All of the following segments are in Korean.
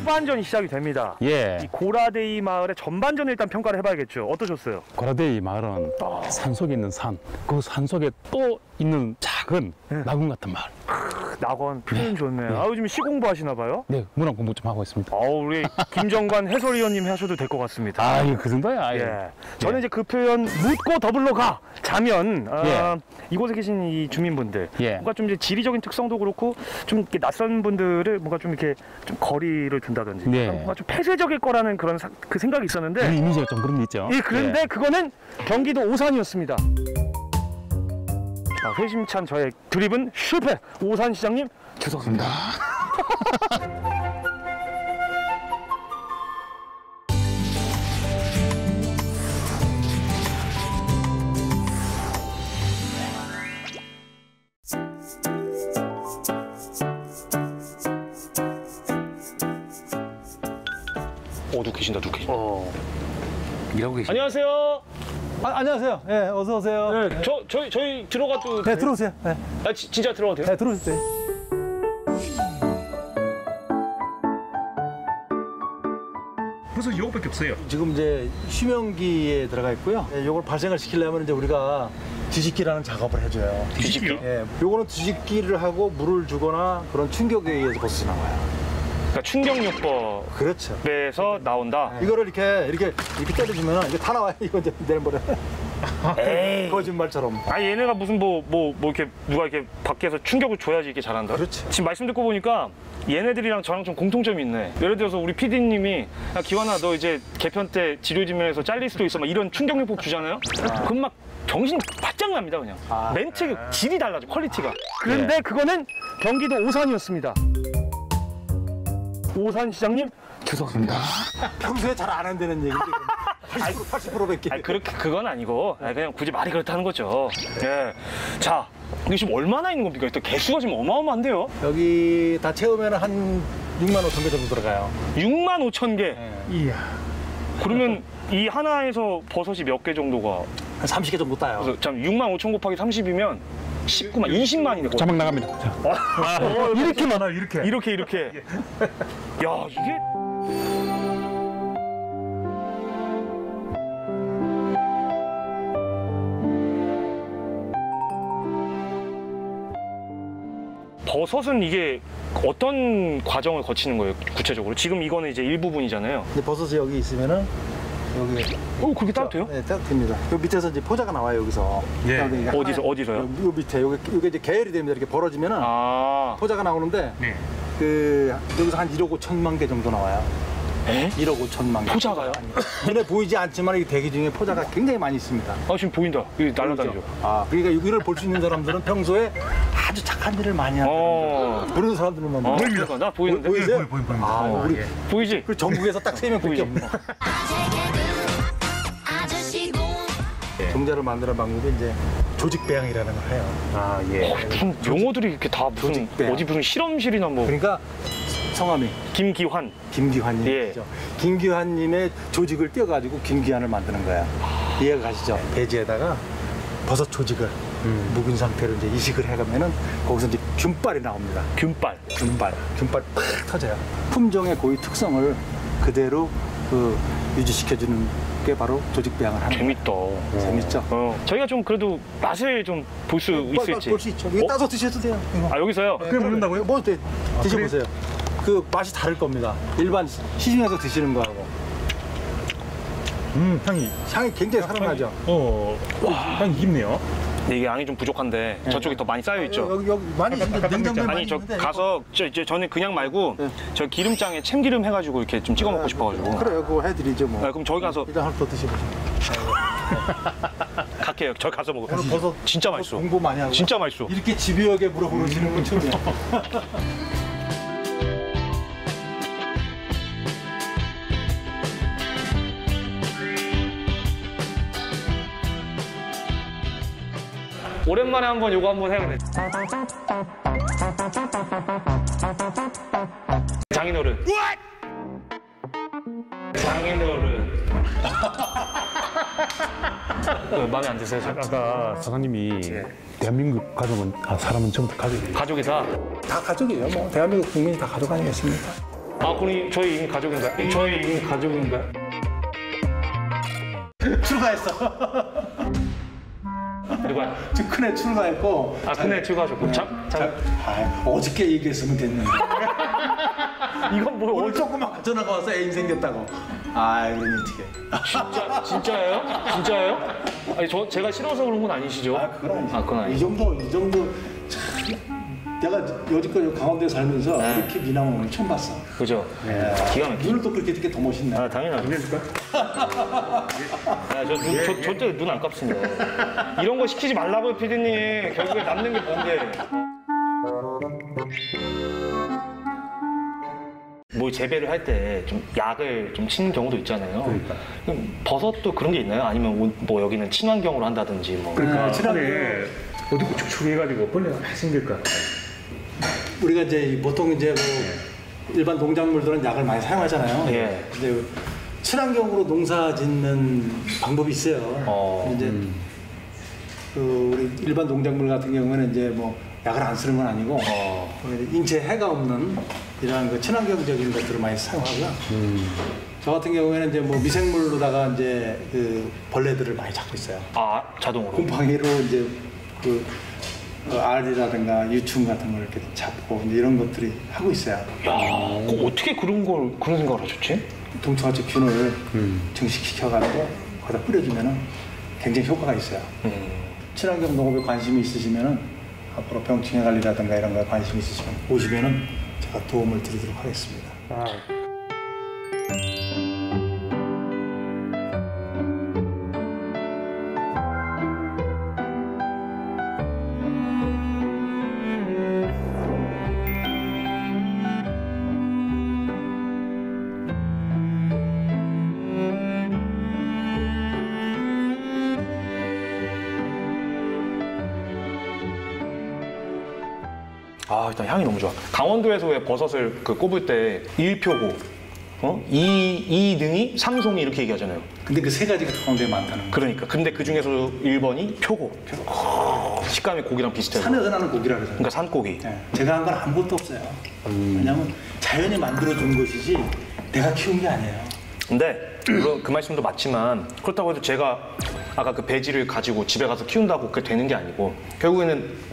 후반전이 시작이 됩니다. 예. 이 고라데이 마을의 전반전을 일단 평가를 해봐야겠죠. 어떠셨어요? 고라데이 마을은 산속에 있는 산, 그 산속에 또 있는 작은 낙원 같은 마을. 낙원, 표현 좋네요. 네. 아, 요즘 시 공부하시나 봐요? 네, 문학 공부 좀 하고 있습니다. 우리 김정관 해설위원님이 하셔도 될 것 같습니다. 아, 예, 그 정도야. 아, 예. 예. 저는 이제 그 표현 묻고 더블로 가! 자면 이곳에 계신 이 주민분들 뭔가 좀 이제 지리적인 특성도 그렇고 좀 이렇게 낯선 분들을 뭔가 좀 이렇게 좀 거리를 둔다든지 뭔가 좀 폐쇄적일 거라는 그런 그 생각이 있었는데 우리 이미지가 좀 그런 게 있죠. 예, 그런데 그거는 경기도 오산이었습니다. 회심찬 저의 드립은 실패! 오산시장님 죄송합니다. 누구 계신다, 누구 계신다. 일하고 계신다. 안녕하세요. 안녕하세요. 예, 어서 오세요. 네, 네. 저희 들어가도 돼요? 네, 들어오세요. 네. 아, 진짜 들어가도 돼요? 네, 들어오세요. 그래서 이거밖에 없어요. 지금 이제 휴면기에 들어가 있고요. 이걸 발생을 시키려면 이제 우리가 뒤집기라는 작업을 해줘요. 뒤집기요? 예, 요거는 뒤집기를 하고 물을 주거나 그런 충격에 의해서 벗어나와요. 그러니까 충격요법. 그렇죠. 그래서 나온다. 네. 이거를 이렇게 때려주면 이게 다 나와요. 이거 이제 내버려. 거짓말처럼. 아, 얘네가 무슨 뭐 이렇게 누가 이렇게 밖에서 충격을 줘야지 이렇게 잘한다. 그렇죠. 지금 말씀 듣고 보니까 얘네들이랑 저랑 좀 공통점이 있네. 예를 들어서 우리 PD님이 야, 기환아, 너 이제 개편 때 지료지면에서 잘릴 수도 있어. 막 이런 충격요법 주잖아요. 그럼 막 정신 바짝 납니다 그냥. 멘트가 질이 달라져 퀄리티가. 그런데 그거는 경기도 오산이었습니다. 오산시장님 죄송합니다. 평소에 잘 안 한다는 얘기인데 80%밖에. 아니, 그건 아니고 그냥 굳이 말이 그렇다는 거죠. 예. 자, 이게 지금 얼마나 있는 겁니까? 또 개수가 지금 어마어마한데요? 여기 다 채우면 한 65,000개 정도 들어가요. 65,000개? 예. 이야. 그러면 이 하나에서 버섯이 몇 개 정도가? 한 30개 정도 따요. 그래서 참 65,000 곱하기 30이면 19만, 20만이네. 자막 나갑니다. 이렇게 많아요, 이렇게. 이렇게. 야, 이게. 버섯은 이게 어떤 과정을 거치는 거예요, 구체적으로? 지금 이거는 이제 일부분이잖아요. 근데 버섯이 여기 있으면은. 여기. 그렇게 따도 돼요? 네, 따도 됩니다. 요 밑에서 이제 포자가 나와요, 여기서. 예. 어디서요? 요 밑에, 요게 이제 계열이 됩니다. 이렇게 벌어지면은 포자가 나오는데, 여기서 한 1억 5천만 개 정도 나와요. 에? 1억 5천만 개. 포자가요? 눈에 보이지 않지만 이 대기 중에 포자가 굉장히 많이 있습니다. 아, 지금 보인다. 여기 날아다니죠. 그러니까 여기를 볼 수 있는 사람들은 평소에 아주 착한 일을 많이 하는 사람들. 그런 사람들은 만 보입니다. 나 보이는데? 보이세요? 보입니다. 보이지? 그 전국에서 딱 세 명 보이죠. 종자를 만드는 방법이 이제 조직 배양이라는 걸 해요. 무슨 용어들이 이렇게 다 무슨 어디 무슨 실험실이나 뭐. 그러니까 성함이 김기환. 김기환님이죠. 김기환님의 조직을 떼어가지고 김기환을 만드는 거야. 이해가 가시죠? 배지에다가 버섯 조직을 묵은 상태로 이제 이식을 해가면은 거기서 이제 균빨이 나옵니다. 균빨 팍 터져요. 품종의 고유 특성을 그대로 그 유지시켜주는. 그게 바로 조직 배양을 하는. 재밌다. 재밌죠. 저희가 좀 그래도 맛을 좀 볼 수 있을지. 볼 수 있죠. 이거 따서 드셔도 돼요. 이거. 여기서요? 네, 그래 먹는다고요? 뭐 드셔보세요. 그 맛이 다를 겁니다. 일반 시중에서 드시는 거하고. 향이 굉장히 살아나죠. 향이 깊네요. 근데 이게 양이 좀 부족한데 저쪽이 더 많이 쌓여 있죠. 여기 많이 있는데 냉장고에 많이 저 가서 저는 그냥 말고 저 기름장에 참기름 해가지고 이렇게 좀 찍어 먹고 싶어가지고. 그래요, 그거 해드리죠 뭐. 그럼 저기 가서 일단 하나 더 드시보세요. 갈게요. 저 가서 먹어. 버섯 진짜 맛있어. 공부 많이 하고. 진짜 맛있어. 이렇게 집요하게 물어보시는 분처럼. 오랜만에 한번 요거 한번 해야겠네. 장인어른. What? 장인어른. 마음에 안 드세요? 아까 사장님이 네. 대한민국 가족은 사람은 전부 다 가족이에요. 가족이다? 다 가족이에요. 뭐 대한민국 국민이 다 가족 아니겠습니까? 아, 그럼 저희 이미 가족인가요? 저희 이미 가족인가요? 출가했어. 누가? 지금 큰애 출가했고. 아, 큰애 출가하셨고. 네. 아, 어저께 얘기했으면 됐는데. 이건 뭐 오늘 조금만 전화가 와서 애인 생겼다고. 아, 이런 어떻게? 진짜예요? 진짜예요? 아니 제가 싫어서 그런 건 아니시죠? 아, 그건 아니죠. 아, 그건 아니죠. 이 정도 참, 내가 여지껏 강원도에 살면서 네. 이렇게 미남을 처음 봤어. 그죠? 네. 기가 막히죠. 눈을 또 그렇게 되게 더 멋있네. 아, 당연하죠. 눈 해줄까? 야, 저 눈 안 깝습니다. 이런 거 시키지 말라고요, 피디님. 결국에 남는 게 뭔데? 뭐 재배를 할 때 좀 약을 좀 치는 경우도 있잖아요. 그러니까. 그럼 버섯도 그런 게 있나요? 아니면 뭐 여기는 친환경으로 한다든지 뭐. 그러니까 친환경에 어디 축축해가지고 벌레가 많이 생길 것 같아요. 우리가 이제 보통 이제 뭐 일반 농작물들은 약을 많이 사용하잖아요. 예. 근데 친환경으로 농사 짓는 방법이 있어요. 이제 그 우리 일반 농작물 같은 경우에는 이제 뭐 약을 안 쓰는 건 아니고 인체에 해가 없는 이러한 그 친환경적인 것들을 많이 사용하고요. 저 같은 경우에는 이제 뭐 미생물로다가 이제 그 벌레들을 많이 잡고 있어요. 아, 자동으로? 곰팡이로 이제 그 알이라든가 유충 같은 걸 이렇게 잡고 이런 것들이 하고 있어요. 야, 어떻게 그런 생각을 하셨지? 동충하초 균을 증식시켜가지고 거기다 뿌려주면은 굉장히 효과가 있어요. 친환경 농업에 관심이 있으시면은. 앞으로 병충해 관리라든가 이런 거에 관심 있으시면 오시면은 제가 도움을 드리도록 하겠습니다. 아. 아, 일단 향이 너무 좋아. 강원도에서 왜 버섯을 그 꼽을 때 일표고, 이등이, 삼송이 이렇게 얘기하잖아요. 근데 그 세 가지가 강원도에 많다는 거예요. 그러니까. 근데 그 중에서 1번이 표고. 식감이 고기랑 비슷해요. 산에서 나는 고기라 그러잖아요. 그러니까 산고기. 네. 제가 한 건 아무것도 없어요. 왜냐면 자연이 만들어준 것이지 내가 키운 게 아니에요. 근데 그 말씀도 맞지만 그렇다고 해도 제가 아까 그 배지를 가지고 집에 가서 키운다고 그게 되는 게 아니고 결국에는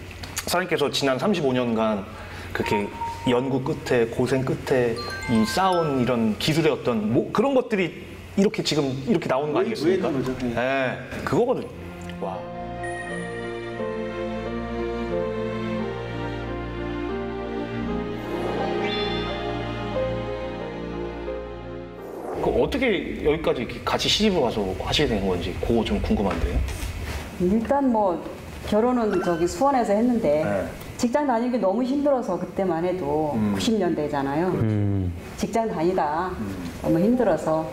사장님께서 지난 35년간 그렇게 연구 끝에 고생 끝에 이 쌓아온 이런 기술의 어떤 뭐 그런 것들이 이렇게 지금 이렇게 나오는 거 아니겠습니까? 네, 그거거든요. 와. 그 어떻게 여기까지 이렇게 같이 시집을 와서 하시게 된 건지 그거 좀 궁금한데요. 일단 뭐. 결혼은 저기 수원에서 했는데 네. 직장 다니기 너무 힘들어서 그때만 해도 90년대잖아요. 직장 다니다 너무 힘들어서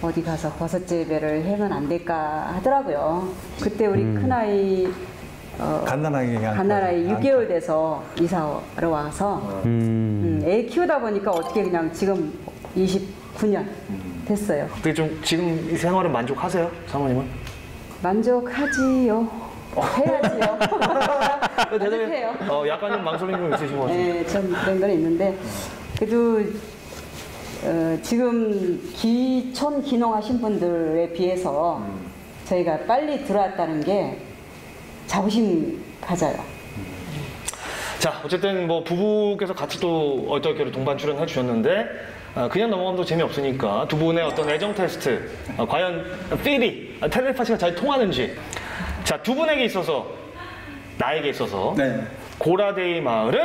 어디 가서 버섯 재배를 하면 안 될까 하더라고요. 그때 우리 큰아이 갓난아이 6개월 돼서 이사로 와서 애 키우다 보니까 어떻게 그냥 지금 29년 됐어요. 어떻게 좀 지금 이 생활은 만족하세요? 사모님은? 만족하지요. 해야지요. 대단해요. 약간 좀 망설이는 건 있으신 것 같아요. 네, 좀 그런 건 있는데 그래도 지금 기촌 기농하신 분들에 비해서 저희가 빨리 들어왔다는 게 자부심 가져요. 자, 어쨌든 뭐 부부께서 같이 또 얼떨결에 동반 출연해 주셨는데 그냥 넘어가면 재미없으니까 두 분의 어떤 애정 테스트 과연 필이 텔레파시가 잘 통하는지. 자, 두 분에게 있어서, 나에게 있어서 네. 고라데이 마을은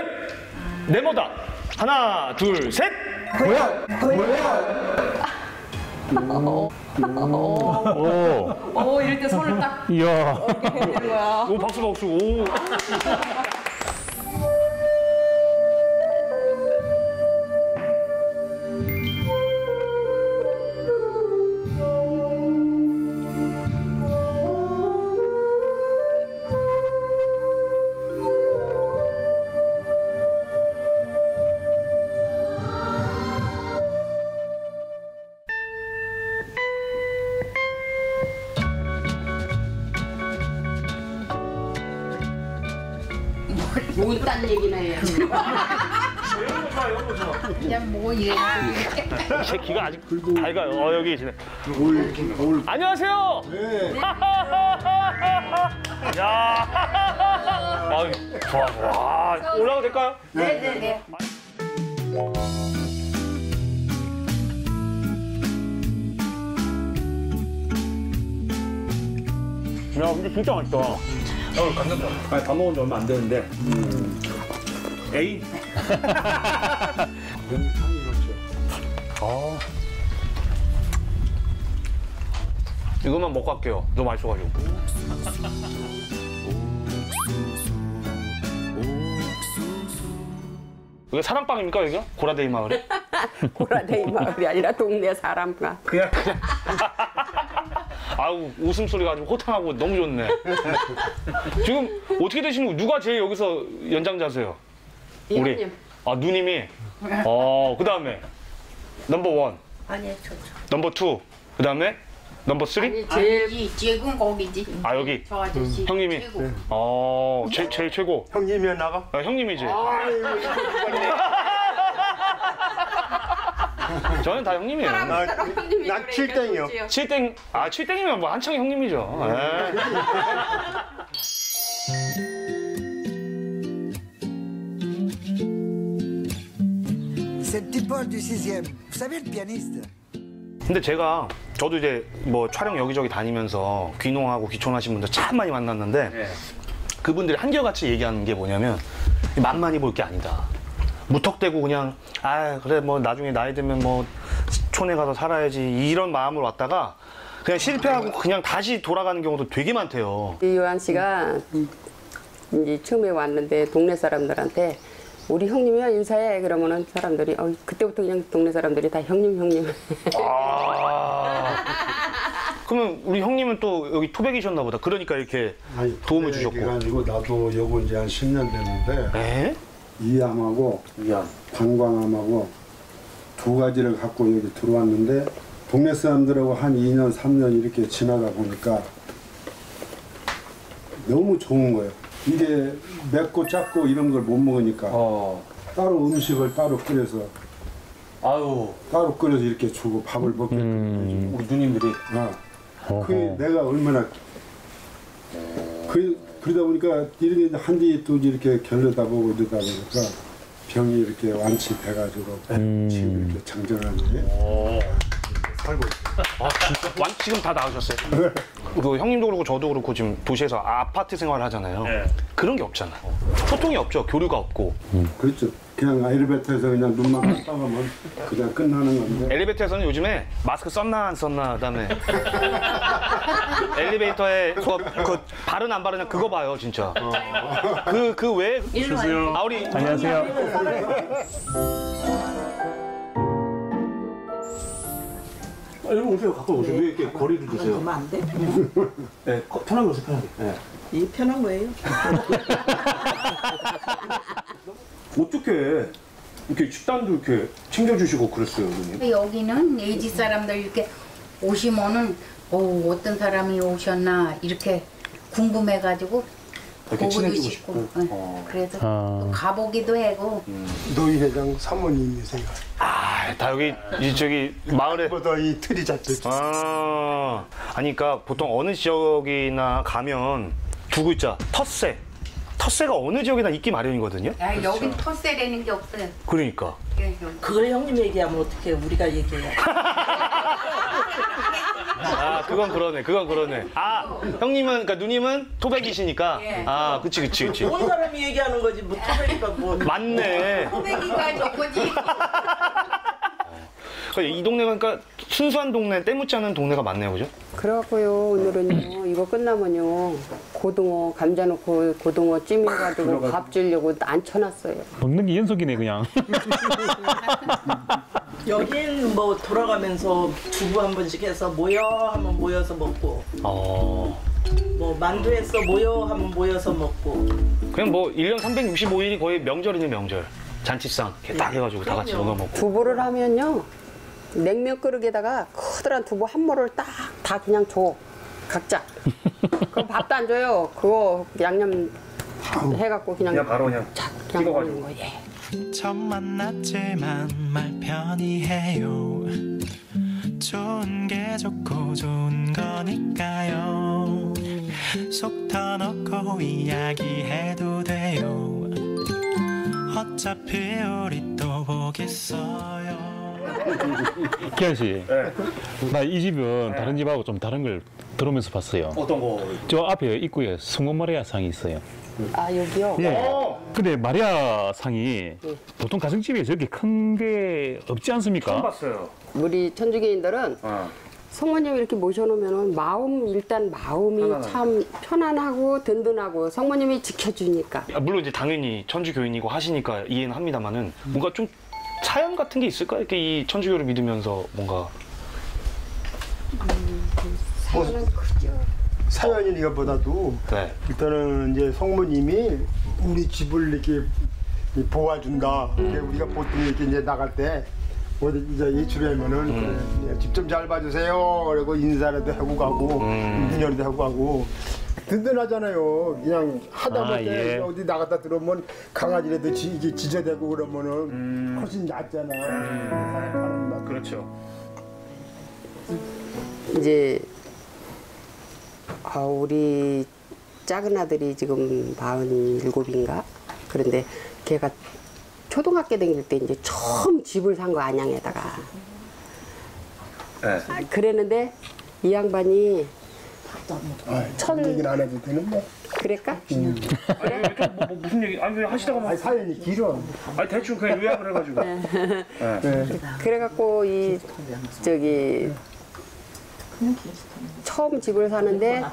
네모다. 하나, 둘, 셋! 고요! 고요! 오, 이럴 때 손을 딱 이야. 이렇게 되는 거야. 오, 박수. 오. 못딴 얘기나 해야지. 그냥 뭐 이래. 제 귀가 아직 밝아요. 어, 여기 계시네. 안녕하세요. 네. 야. 아, 좋아. 와, 올라가도 될까요? 네, 네, 네. 야, 근데 진짜 맛있다. 어, 감사합니다. 아니, 다 먹은 지 얼마 안 되는데. 에이. 아. 이것만 먹고 갈게요. 너무 맛있어가지고. 이게 사람빵입니까, 여기가? 고라데이 마을에? 고라데이 마을이 아니라 동네 사람빵. 그냥. 아우, 웃음소리가 아주 호탕하고 너무 좋네. 지금 어떻게 되시는 거예요? 누가 제일 여기서 연장자세요? 우리 누님. 아, 누님이? 어, 그 다음에 넘버 1. 아니요, 저죠. 넘버 2. 그 다음에 넘버 3? 아니, 제일 최고는 거기지. 아, 여기? 저 아저씨. 형님이? 최고. 네. 어, 제일 최고? 형님이야, 나가? 아, 형님이지. 아유, 저는 다 형님이에요. 나 7땡이요. 7땡? 아, 7땡이면 뭐 한창 형님이죠. 근데 제가, 저도 이제 뭐 촬영 여기저기 다니면서 귀농하고 귀촌하신 분들 참 많이 만났는데, 네. 그분들이 한결같이 얘기하는 게 뭐냐면, 만만히 볼 게 아니다. 무턱대고 그냥 아 그래 뭐 나중에 나이 들면 뭐 촌에 가서 살아야지 이런 마음으로 왔다가 그냥 실패하고 그냥 다시 돌아가는 경우도 되게 많대요. 이요한 씨가 이제 처음에 왔는데 동네 사람들한테 우리 형님이야 인사해 그러면은 사람들이 어 그때부터 그냥 동네 사람들이 다 형님. 아 그러면 우리 형님은 또 여기 토백이셨나 보다. 그러니까 이렇게 아니, 도움을 주셨고. 아니고 나도 요거 이제 한 10년 됐는데. 에? 이암하고 방광암하고 두 가지를 갖고 여기 들어왔는데 동네 사람들하고 한 2년, 3년 이렇게 지나가 보니까 너무 좋은 거예요. 이게 맵고 작고 이런 걸 못 먹으니까 따로 음식을 따로 끓여서 따로 끓여서 이렇게 주고 밥을 먹게 우리 누님들이 그게 내가 얼마나 그러다 보니까 이렇게 한뒤 또 이렇게 결려다 보고 이러다 보니까 병이 이렇게 완치돼가지고 지금 이렇게 장전하는데 살고 있어요. 아, 진짜? 지금 다 나으셨어요? 그 형님도 그렇고 저도 그렇고 지금 도시에서 아파트 생활을 하잖아요. 네. 그런 게 없잖아. 소통이 없죠. 교류가 없고. 그렇죠. 그냥 엘리베이터에서 그냥 눈만 깜빡하면 그냥 끝나는 건데. 엘리베이터에서는 요즘에 마스크 썼나 안 썼나 그다음에 엘리베이터에 그 바른 안 바르냐 그거 봐요 진짜. 그 외에 안녕하세요. 아 우리 안녕하세요. 여러분 오세요. 가까이 오세요. 왜 이렇게 거리를 두세요? 얼마 안 돼? 네, 편하게 오세요. 편하게. 네. 이 편한 거예요. 어떻게 이렇게 식단도 이렇게 챙겨주시고 그랬어요, 누님? 여기는 예지 사람들 이렇게 오시면은 어떤 사람이 오셨나 이렇게 궁금해가지고 보고도 싶고 그래서 가보기도 하고. 노희 회장 사모님이세요. 아, 다 여기 저기 마을에 보다 이 틀이 잡듯. 아, 아니 그러니까 보통 어느 지역이나 가면 두 글자 텃세. 텃세가 어느 지역이나 있기 마련이거든요. 아, 그렇죠. 여긴 텃세라는 게 없어요. 그러니까. 그걸 형님 얘기하면 어떻게 우리가 얘기해요? 아, 그건 그러네. 그건 그러네. 아, 형님은 그러니까 누님은 토백이시니까. 아, 그치. 온 사람이 얘기하는 거지 뭐 토백이가 뭐. 맞네. 토백이가 좋거지. 이 동네가 그러니까 순수한 동네, 때묻지 않은 동네가 많네요, 그죠? 그래갖고요, 오늘은요, 이거 끝나면요, 고등어, 감자 넣고 고등어 찜해가지고 밥 주려고 안 쳐놨어요. 먹는 게 연속이네, 그냥. 여긴 뭐 돌아가면서 두부 한 번씩 해서 모여 하면 모여서 먹고. 뭐 만두에서 모여 하면 모여서 먹고. 그냥 뭐 1년 365일이 거의 명절이네, 명절. 잔치상 이렇게 딱 해가지고 그럼요. 다 같이 먹어 먹고. 두부를 하면요. 냉면 그릇에다가 커다란 두부 한 모를 딱 다 그냥 줘 각자. 그럼 밥도 안 줘요. 그거 양념 해갖고 그냥 바로 그냥 먹는 거예요. 처음 만났지만 말 편히 해요. 좋은 게 좋고 좋은 거니까요. 속 터놓고 이야기해도 돼요. 어차피 우리 또 보겠어요. 기환 씨, 네. 나 이 집은 네. 다른 집하고 좀 다른 걸 들어오면서 봤어요. 어떤 거? 저 앞에 입구에 성모마리아 상이 있어요. 아, 여기요? 예. 오! 근데 마리아 상이 네. 보통 가정집에 저렇게 큰 게 없지 않습니까? 처음 봤어요. 우리 천주교인들은 어. 성모님 이렇게 모셔놓으면 마음, 일단 마음이 편안하네. 참 편안하고 든든하고 성모님이 지켜주니까. 아, 물론 이제 당연히 천주교인이고 하시니까 이해는 합니다만은 뭔가 좀 사연 같은 게 있을까? 이렇게 이 천주교를 믿으면서 뭔가 사연은 크죠. 사연이니까보다도 네. 일단은 이제 성모님이 우리 집을 이렇게 보아준다. 우리가 보통 이렇게 이제 나갈 때 어디 이제 예출하면은 그래, 집 좀 잘 봐주세요. 그리고 인사라도 하고 가고 인연도 하고 가고. 든든하잖아요. 그냥 하다못해 예. 어디 나갔다 들어오면 강아지라도 이게 지저대고 그러면은 훨씬 낫잖아. 그렇죠. 이제 우리 작은 아들이 지금 47인가? 그런데 걔가 초등학교 다닐 때 이제 처음 집을 산 거 안양에다가. 네. 그랬는데 이 양반이. 천 얘기는 안 해도 되는데. 그럴까? 아니, 뭐 무슨 얘기? 아니 하시다가 사연이 길어. 아니 대충 그냥 요약을 해가지고. 네. 네. 그래갖고 이 저기 처음 집을 사는데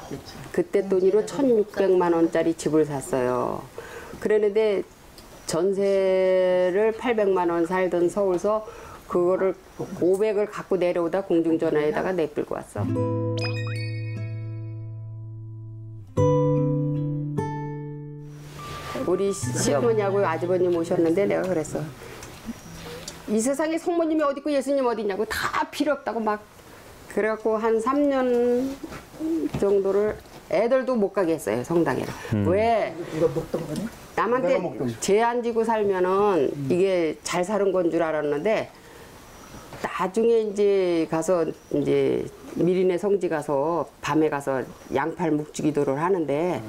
그때 돈으로 1,600만 원짜리 집을 샀어요. 그랬는데 전세를 800만 원 살던 서울서 그거를 500을 갖고 내려오다 공중전화에다가 내끌고 왔어. 우리 시어머니하고 아주버님 오셨는데 내가 그랬어. 이 세상에 성모님이 어디 있고 예수님 어디 있냐고 다 필요 없다고 막 그래갖고 한 3년 정도를 애들도 못 가게 했어요 성당에. 왜? 이거 먹던 거네? 남한테 죄 안 지고 살면은 이게 잘 사는 건 줄 알았는데 나중에 이제 가서 이제 미리네 성지 가서 밤에 가서 양팔 묵주기도를 하는데.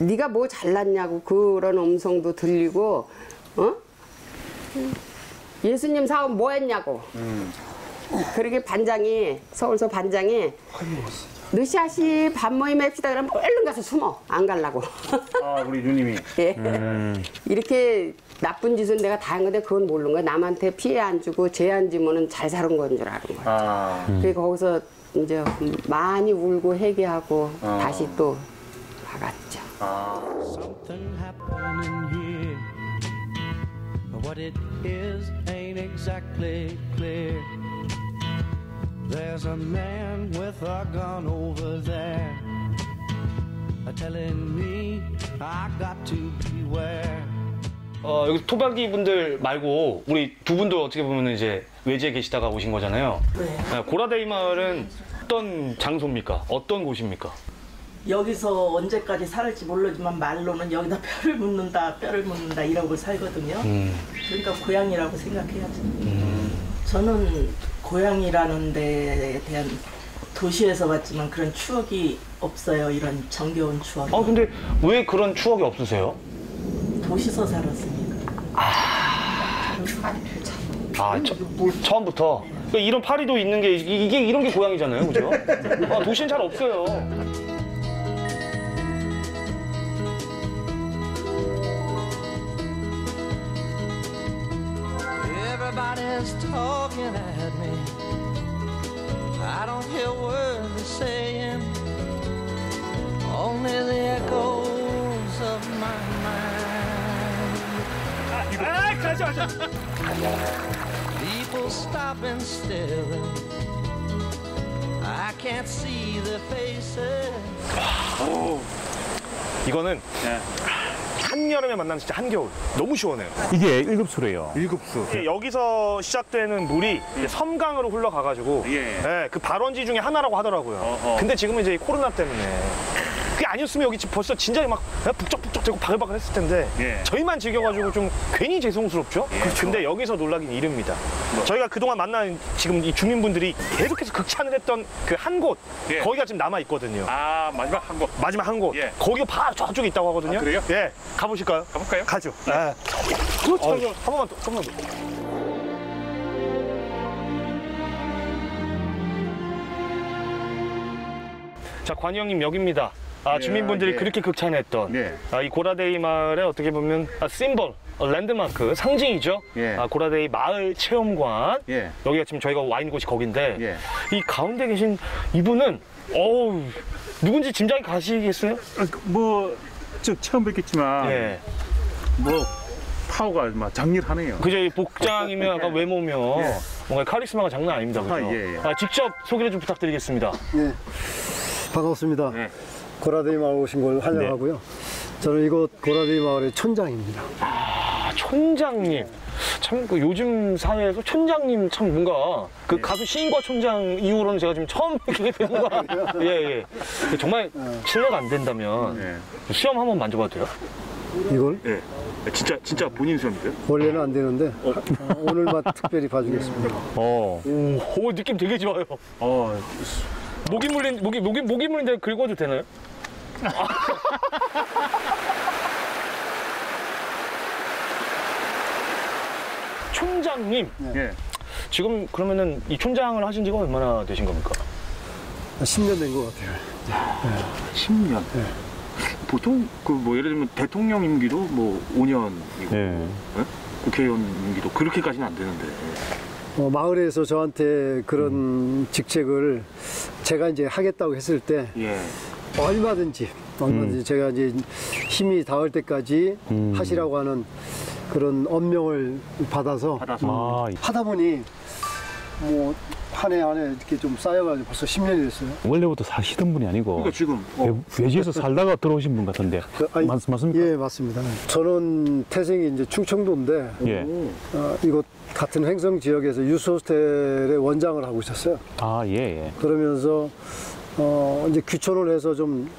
네가 뭐 잘났냐고 그런 음성도 들리고 어? 예수님 사업 뭐 했냐고 그러게 반장이 서울서 반장이 느시아씨 밥 모임 합시다 그러면 얼른 가서 숨어 안 가려고. 아 우리 누님이 예. 이렇게 나쁜 짓은 내가 다 한 건데 그건 모르는 거야. 남한테 피해 안 주고 죄 안 지면은 잘 사는 건 줄 아는 거야. 아. 그리고 거기서 이제 많이 울고 회개하고 아. 다시 또 가갔죠. 아. 여기 토박이 분들 말고 우리 두 분도 어떻게 보면 이제 외지에 계시다가 오신 거잖아요. 네. 고라데이 마을은 어떤 장소입니까? 어떤 곳입니까? 여기서 언제까지 살을지 모르지만 말로는 여기다 뼈를 묻는다 이러고 살거든요. 그러니까 고향이라고 생각해야죠. 저는 고향이라는 데에 대한 도시에서 봤지만 그런 추억이 없어요. 이런 정겨운 추억. 아 근데 왜 그런 추억이 없으세요? 도시서 살았으니까. 처음부터? 네. 그러니까 이런 파리도 있는 게 이게 이런 게 고향이잖아요, 그죠? 아, 도시는 잘 없어요. Everybody's talking at me. I don't hear words they're saying. Only the echoes of my mind. People stopping still. I can't see their faces. 오, 이거는. 한여름에 만나면 진짜 한겨울. 너무 시원해요. 이게 1급수래요. 1급수. 예, 여기서 시작되는 물이 섬강으로 흘러가가지고 예. 예, 그 발원지 중에 하나라고 하더라고요. 어허. 근데 지금은 이제 코로나 때문에 그게 아니었으면 여기 지금 벌써 진작에 막 북적북적 되고 바글바글 했을 텐데 예. 저희만 즐겨가지고 좀 괜히 죄송스럽죠? 예. 그렇죠. 근데 여기서 놀라긴 이릅니다. 뭐. 저희가 그동안 만난 지금 이 주민분들이 계속해서 극찬을 했던 그 한 곳 예. 거기가 지금 남아있거든요. 아 마지막 한 곳. 마지막 한 곳. 예. 거기가 바로 저쪽에 있다고 하거든요. 아, 그래요? 예. 가보실까요? 가볼까요? 가죠. 예. 아. 그렇죠. 한 번만 더. 한 번만 더. 자, 관이 형님 여기입니다. 아, 주민분들이 예. 그렇게 극찬했던 예. 아, 이 고라데이 마을의 어떻게 보면 아, 심벌, 랜드마크, 상징이죠. 예. 아, 고라데이 마을 체험관. 예. 여기가 지금 저희가 와 있는 곳이 거긴데 예. 이 가운데 계신 이분은 어우 누군지 짐작이 가시겠어요? 뭐 처음 뵙겠지만 예. 뭐 파워가 막 장렬하네요. 그죠? 복장이면 아까 외모면 예. 뭔가 카리스마가 장난 아닙니다. 그죠? 아, 예, 예. 아, 직접 소개를 좀 부탁드리겠습니다. 예. 반갑습니다. 네. 고라데이 마을 오신 걸 환영하고요. 네. 저는 이곳 고라데이 마을의 촌장입니다. 아, 촌장님. 참 그 요즘 사회에서 촌장님 참 뭔가 그 네. 가수 시인과 촌장 이후로는 제가 지금 처음 뵙게 된 거라. 예, 예. 정말 실례가 안 된다면 네. 수염 한번 만져봐도 돼요? 이걸? 예. 네. 진짜 본인 수염이세요? 원래는 안 되는데 아, 오늘만 특별히 봐주겠습니다. 어. 오, 느낌 되게 좋아요. 어. 목이 물린 데 긁어도 되나요? 촌장님. 네. 지금 그러면은 이 촌장을 하신 지가 얼마나 되신 겁니까? 10년 된 것 같아요. 네. 10년? 네. 보통 그 뭐 예를 들면 대통령 임기도 뭐 5년이고 네. 네? 국회의원 임기도 그렇게까지는 안 되는데. 마을에서 저한테 그런 직책을 제가 이제 하겠다고 했을 때 예. 얼마든지 제가 이제 힘이 닿을 때까지 하시라고 하는 그런 언명을 받아서. 하다 보니 뭐 한 해 한 해 이렇게 좀 쌓여가지고 벌써 10년이 됐어요. 원래부터 사시던 분이 아니고 그러니까 지금 외지에서 살다가 들어오신 분 같은데 맞습니까? 예, 맞습니다. 저는 태생이 이제 충청도인데 예. 이곳 같은 행성 지역에서 유스호스텔의 원장을 하고 있었어요. 아, 예, 예. 그러면서 이제 귀촌을 해서 좀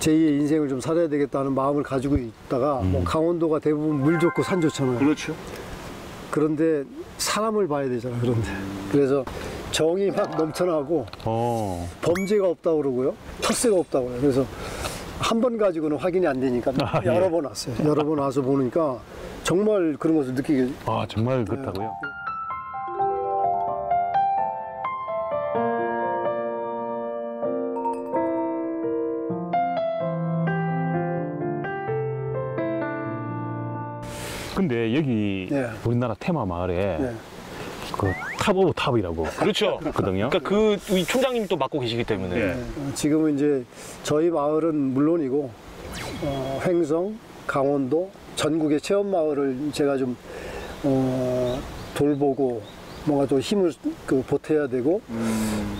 제2의 인생을 좀 살아야 되겠다는 마음을 가지고 있다가 뭐 강원도가 대부분 물 좋고 산 좋잖아요. 그렇죠. 그런데 사람을 봐야 되잖아요. 그런데 그래서 정이 막 넘쳐나고 범죄가 없다고 그러고요, 텃세가 없다고 그래요. 그래서 한 번 가지고는 확인이 안 되니까 아, 여러 예. 번 왔어요. 여러 번 와서 보니까 정말 그런 것을 느끼게. 아, 정말 그렇다고요? 근데 여기 예. 우리나라 테마 마을에 예. 그 탑 오브 탑이라고 그렇죠. 그거든요. 그러니까 그 우리 촌장님이 또 맡고 계시기 때문에 예. 지금은 이제 저희 마을은 물론이고 횡성, 강원도, 전국의 체험 마을을 제가 좀 돌보고 뭔가 좀 힘을 그 보태야 되고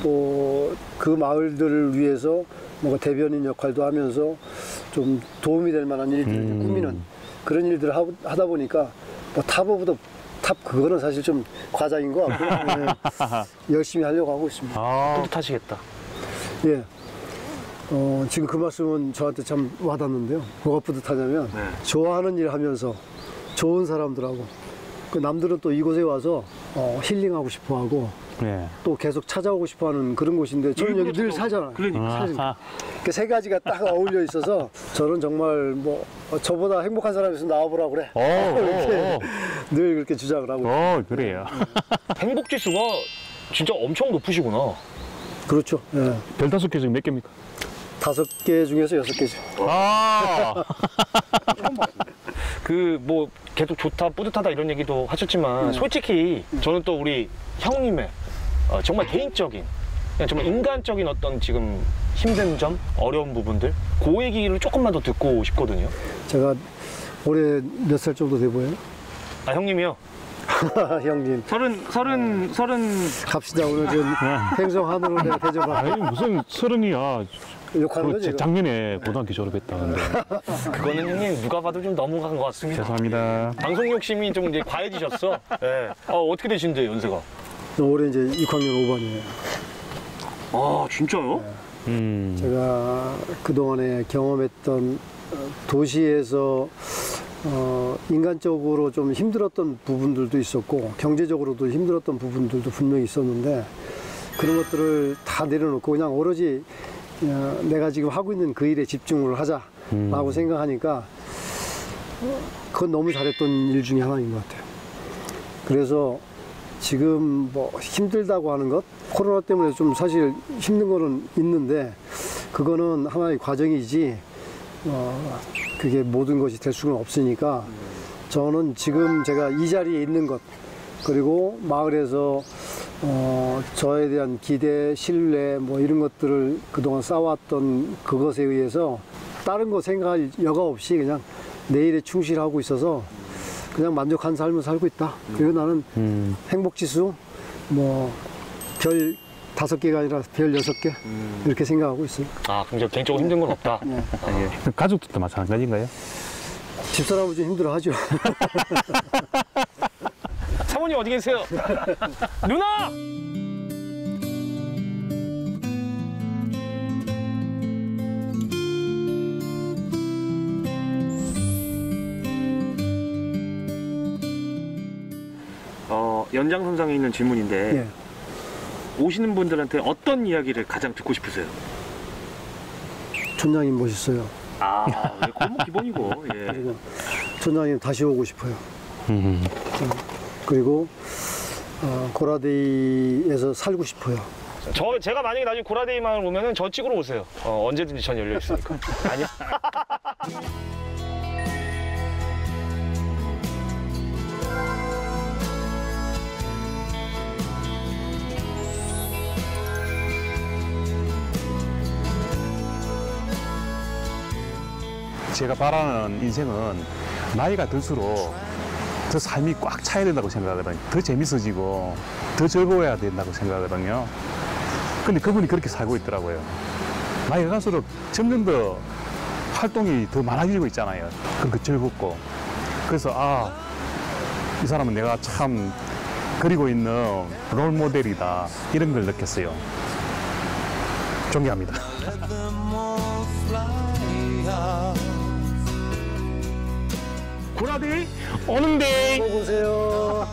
또 그 마을들을 위해서 뭔가 대변인 역할도 하면서 좀 도움이 될 만한 일들을 꾸미는 그런 일들을 하다 보니까 뭐 탑 오브 탑 그거는 사실 좀 과장인 것 같고 네, 열심히 하려고 하고 있습니다. 아, 뿌듯하시겠다. 예. 지금 그 말씀은 저한테 참 와닿는데요. 뭐가 뿌듯하냐면 네. 좋아하는 일 하면서 좋은 사람들하고 그 남들은 또 이곳에 와서 힐링하고 싶어 하고 네. 또 계속 찾아오고 싶어 하는 그런 곳인데 저는 여기 늘 사잖아요. 그러니까 세 가지가 딱 어울려 있어서 저는 정말 뭐 저보다 행복한 사람이 있으면 나와보라 그래. 늘 그렇게 주장을 하고 있어요. 그래요. 행복지수가 진짜 엄청 높으시구나. 그렇죠. 예. 15개 중에 몇 개입니까? 5개 중에서 6개죠. 아! 그 뭐 계속 좋다, 뿌듯하다 이런 얘기도 하셨지만 솔직히 저는 또 우리 형님의 정말 개인적인 정말 인간적인 어떤 지금 힘든 점, 어려운 부분들 그 얘기를 조금만 더 듣고 싶거든요. 제가 올해 몇 살 정도 돼 보여요? 아, 형님이요? 형님. 서른. 갑시다. 오늘 좀 행정하늘로 내가 대접하. 아니, 무슨 서른이야. 욕하는 거지? 작년에 고등학교 졸업했다는데. 그거는 형님 누가 봐도 좀 넘어간 것 같습니다. 죄송합니다. 방송 욕심이 좀 이제 과해지셨어. 네. 어떻게 되신데 연세가? 올해 이제 6학년 5반이에요. 아, 진짜요? 네. 제가 그동안에 경험했던 도시에서 인간적으로 좀 힘들었던 부분들도 있었고 경제적으로도 힘들었던 부분들도 분명히 있었는데 그런 것들을 다 내려놓고 그냥 오로지 내가 지금 하고 있는 그 일에 집중을 하자라고 생각하니까 그건 너무 잘했던 일 중에 하나인 것 같아요. 그래서 지금 뭐 힘들다고 하는 것, 코로나 때문에 좀 사실 힘든 거는 있는데 그거는 하나의 과정이지 그게 모든 것이 될 수는 없으니까 저는 지금 제가 이 자리에 있는 것 그리고 마을에서 저에 대한 기대, 신뢰 뭐 이런 것들을 그동안 쌓아왔던 그것에 의해서 다른 거 생각할 여과 없이 그냥 내 일에 충실하고 있어서 그냥 만족한 삶을 살고 있다. 그리고 나는 행복지수 뭐 별 5개가 아니라 별 6개 이렇게 생각하고 있어요. 아, 그럼 개인적으로 힘든 건 없다. 네. 아. 가족들도 마찬가지인가요? 집사람은 좀 힘들어하죠. 사모님 어디 계세요? 누나! 연장선상에 있는 질문인데 예. 오시는 분들한테 어떤 이야기를 가장 듣고 싶으세요? 촌장님 멋있어요. 아, 그건 기본이고. 예. 촌장님 다시 오고 싶어요. 그리고 고라데이에서 살고 싶어요. 제가 만약에 나중에 고라데이 마을 오면은 저 찍으러 오세요. 언제든지 전 열려 있으니까. 아니요. 제가 바라는 인생은 나이가 들수록 더 삶이 꽉 차야 된다고 생각하거든요. 더 재밌어지고 더 즐거워야 된다고 생각하거든요. 근데 그분이 그렇게 살고 있더라고요. 나이가 갈수록 점점 더 활동이 더 많아지고 있잖아요. 그러니까 즐겁고. 그래서 아, 이 사람은 내가 참 그리고 있는 롤모델이다. 이런 걸 느꼈어요. 존경합니다. 고라데이 오는데이. 보고 오세요.